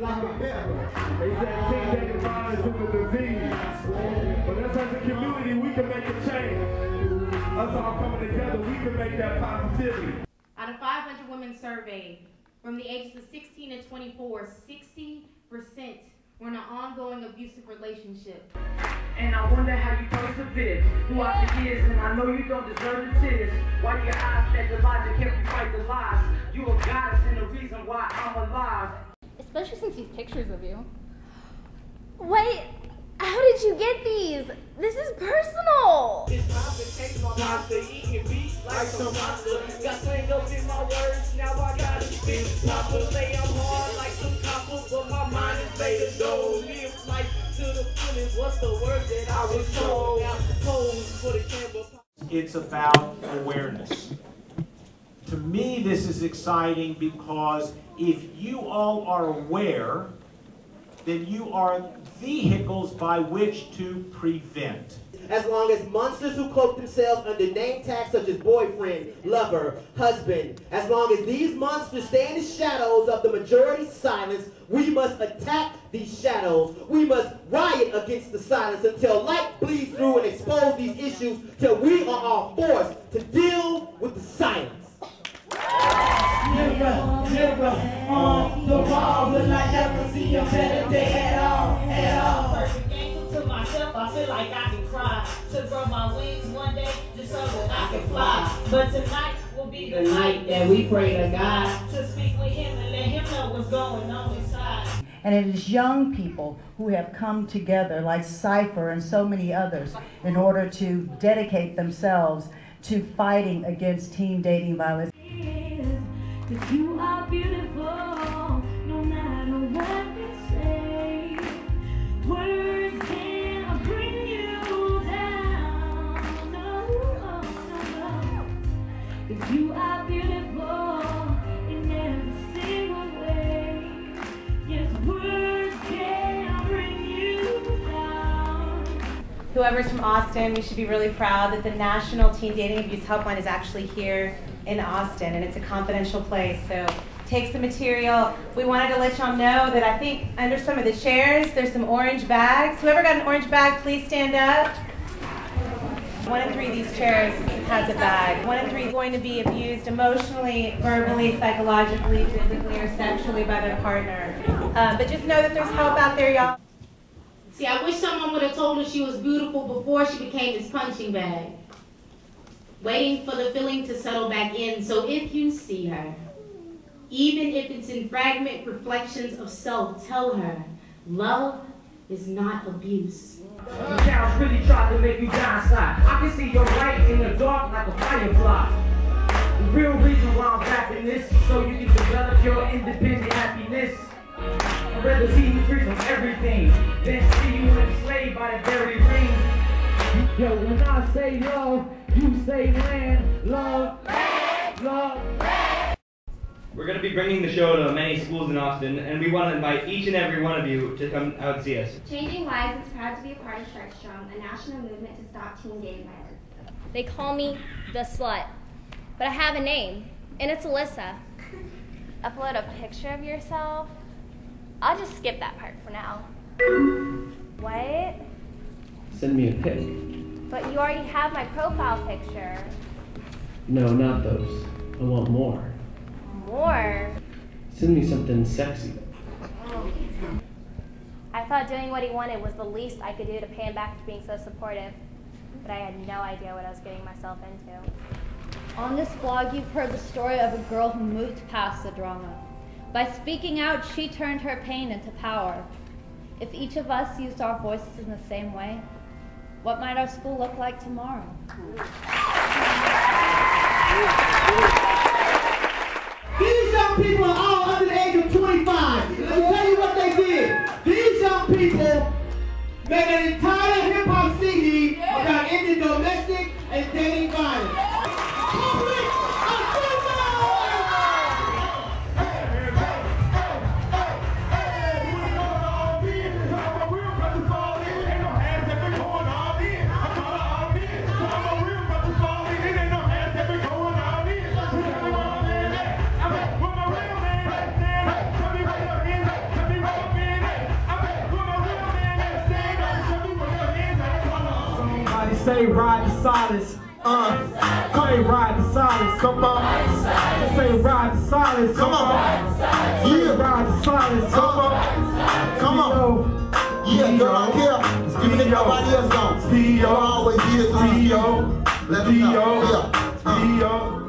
like a pepper. They said teen dating violence is a disease. But as a community, we can make a change. Us all coming together, we can make that positivity. Out of 500 women surveyed, from the ages of 16 to 24, 60% were in an ongoing abusive relationship. And I wonder how you persevered throughout the years, and I know you don't deserve the tears. Why your eyes that the logic help you fight the lies? You a goddess and the reason why I'm alive. Especially since these pictures of you. Wait, how did you get these? This is personal. It's complicated on how to eat and be like some monster. Got tangled up in my words, now I gotta speak proper. Say I'm hard like some copper, but my mind is made of gold. Live life to the fullest. What's the word that I was told? It's about awareness. To me, this is exciting because if you all are aware, then you are vehicles by which to prevent. As long as monsters who cloak themselves under name tags such as boyfriend, lover, husband, as long as these monsters stay in the shadows of the majority's silence, we must attack these shadows. We must riot against the silence until light bleeds through and expose these issues till we are all forced to deal with the silence. Mirror, mirror on the wall, will I ever see a better day at all, at all? Perfect angle to myself, I feel like I can cry. Took from my wings one day, just so that I can fly. But tonight will be the night that we pray to God to speak with Him and let Him know what's going on inside. And it is young people who have come together, like Cipher and so many others, in order to dedicate themselves to fighting against teen dating violence. Cause you are beautiful, no matter what they say. Words can't bring you down. No, no, no. Cause you are beautiful in every single way. Yes, words can't bring you down. Whoever's from Austin, we should be really proud that the National Teen Dating Abuse Helpline is actually here in Austin, and it's a confidential place, so take some material. We wanted to let y'all know that I think under some of the chairs there's some orange bags. Whoever got an orange bag, please stand up. 1 in 3 of these chairs has a bag. 1 in 3 going to be abused emotionally, verbally, psychologically, physically, or sexually by their partner. But just know that there's help out there, y'all. See, I wish someone would have told her she was beautiful before she became this punching bag. Waiting for the feeling to settle back in. So if you see her, even if it's in fragment reflections of self, tell her, love is not abuse. The cows really tried to make you die inside. I can see your light in the dark like a firefly. The real reason why I'm rapping this is so you can develop your independent happiness. I'd rather see you free from everything than see you enslaved by the very ring. Yo, when I say yo, you say land, love, land, love, land. We're going to be bringing the show to many schools in Austin, and we want to invite each and every one of you to come out and see us. Changing Lives is proud to be a part of Start Strong, a national movement to stop teen dating violence. They call me the slut, but I have a name, and it's Alyssa. Upload a picture of yourself? I'll just skip that part for now. What? Send me a pic. But you already have my profile picture. No, not those. I want more. More? Send me something sexy. Oh. I thought doing what he wanted was the least I could do to pay him back for being so supportive, but I had no idea what I was getting myself into. On this blog, you've heard the story of a girl who moved past the drama. By speaking out, she turned her pain into power. If each of us used our voices in the same way, what might our school look like tomorrow? These young people are all under the age of 25. Let me tell you what they did. These young people made an entire hip-hop CD about ending domestic and dating violence. say ride the silence. Say ride the silence, come on. Say ride the silence, come on. Yeah, ride the silence, come on. Come on. Yeah, girl, I don't care. It's people that nobody else knows. Yo, always is. Let me know. Yeah.